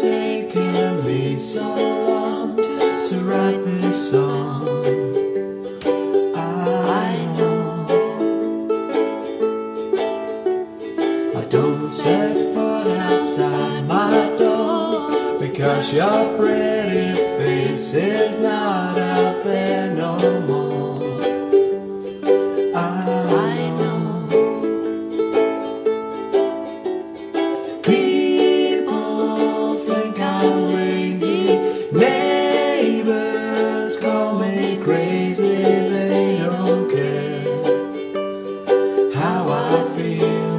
has taken me so long to write this song. I know I don't set foot outside my door because your pretty face is not out there no more. I know people think I'm lazy, neighbors call me crazy, they don't care how I feel.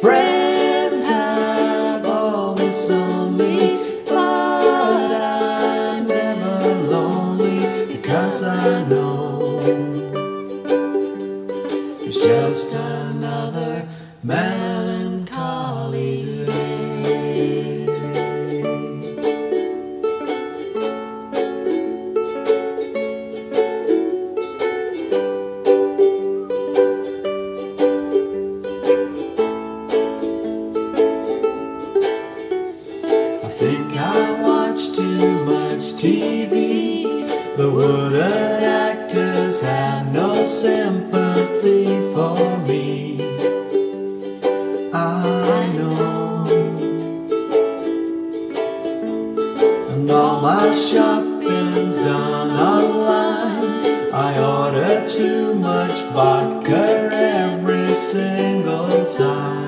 Friends have all this on me, but I'm never lonely because I know it's just another melancholy day. I think I watch too much TV. The wooded actors have no sympathy for me. I know. And all my shopping's done online. I order too much vodka every single time.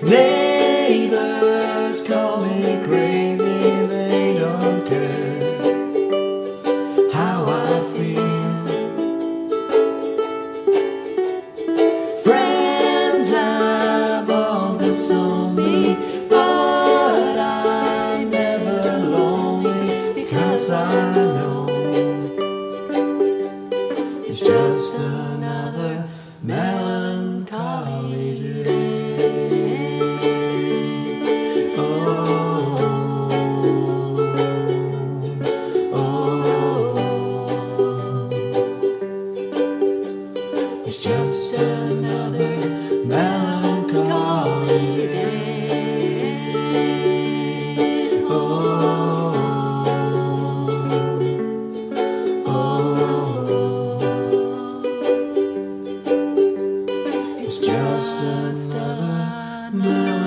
Neighbors call me crazy, they don't care how I feel. Friends have all this on me, but I'm never lonely because I know it's just another melancholy day. It's just another melancholy day. Oh, oh, it's just another melancholy day.